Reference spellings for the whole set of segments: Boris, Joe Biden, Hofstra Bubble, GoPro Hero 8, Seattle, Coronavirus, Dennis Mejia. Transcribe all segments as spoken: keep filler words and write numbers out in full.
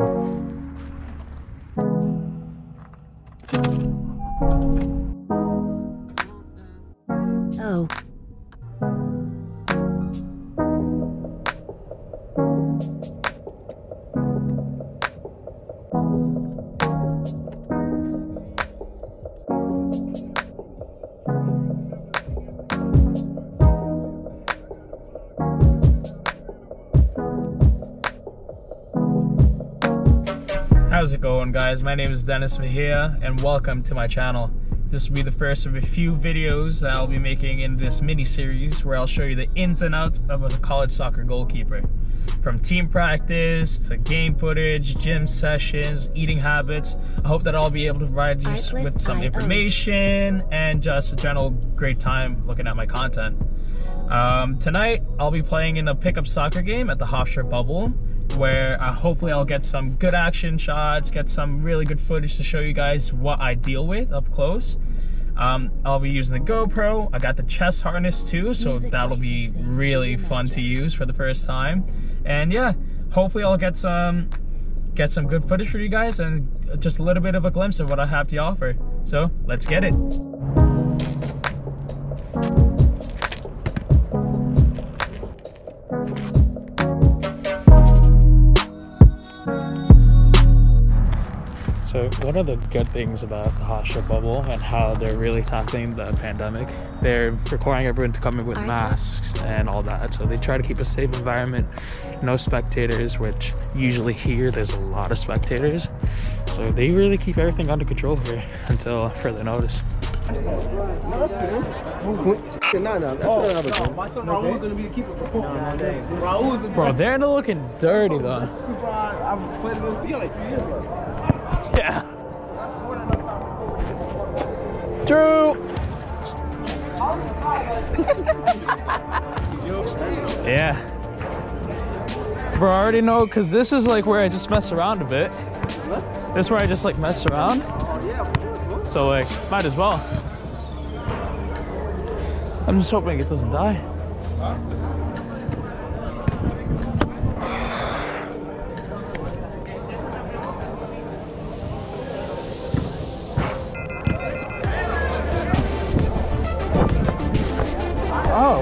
Oh. How's it going, guys? My name is Dennis Mejia and welcome to my channel. This will be the first of a few videos that I'll be making in this mini-series where I'll show you the ins and outs of a college soccer goalkeeper. From team practice, to game footage, gym sessions, eating habits. I hope that I'll be able to provide you with some information and just a general great time looking at my content. Um, tonight, I'll be playing in a pickup soccer game at the Hofstra Bubble, where uh, hopefully I'll get some good action shots, get some really good footage to show you guys what I deal with up close. Um, I'll be using the GoPro. I got the chest harness too, so that'll be really fun to use for the first time. And yeah, hopefully I'll get some get some good footage for you guys and just a little bit of a glimpse of what I have to offer. So let's get it. So what are the good things about the Hofstra Bubble and how they're really tackling the pandemic? They're requiring everyone to come in with masks and all that. So they try to keep a safe environment, no spectators, which usually here there's a lot of spectators. So they really keep everything under control here until further notice. Bro, they're looking dirty though. Yeah. Drew. Yeah. Bro, I already know, because this is like where I just mess around a bit. This is where I just like mess around. So like, might as well. I'm just hoping it doesn't die.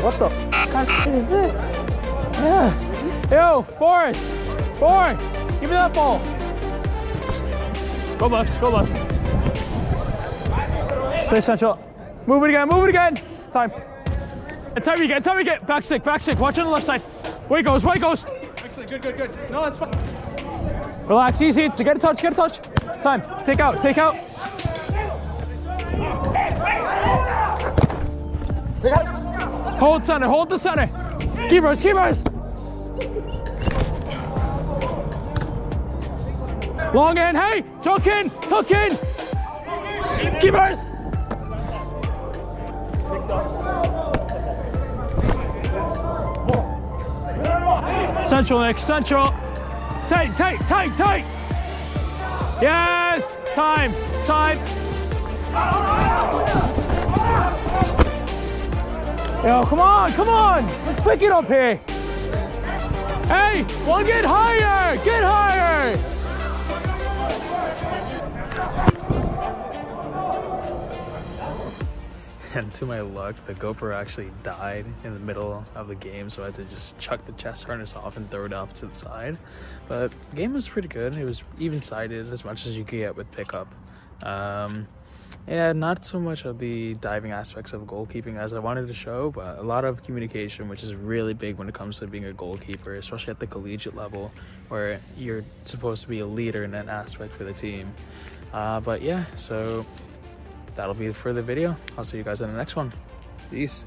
What the f is this? Yeah. Yo, Boris! Boris! Give me that ball! Go Bucks, go Bucks. Stay central. Move it again, move it again! Time. Time you get, time you get! Back stick, back stick, watch on the left side. Way goes, way goes! Excellent, good, good, good. No, that's fine. Relax, easy, to get a touch, get a touch. Time, take out, take out. Hold center, hold the center. Keepers, keepers. Long end, hey, tuck in, tuck in. Keepers. Central, Nick, central. Tight, tight, tight, tight. Yes, time, time. Yo, come on, come on! Let's pick it up here! Hey, well, get higher! Get higher! And to my luck, the GoPro actually died in the middle of the game, so I had to just chuck the chest harness off and throw it off to the side. But the game was pretty good. It was even-sided, as much as you could get with pickup. Um, Yeah, not so much of the diving aspects of goalkeeping as I wanted to show, but a lot of communication, which is really big when it comes to being a goalkeeper, especially at the collegiate level, where you're supposed to be a leader in that aspect for the team. Uh, but yeah, so that'll be it for the video. I'll see you guys in the next one. Peace.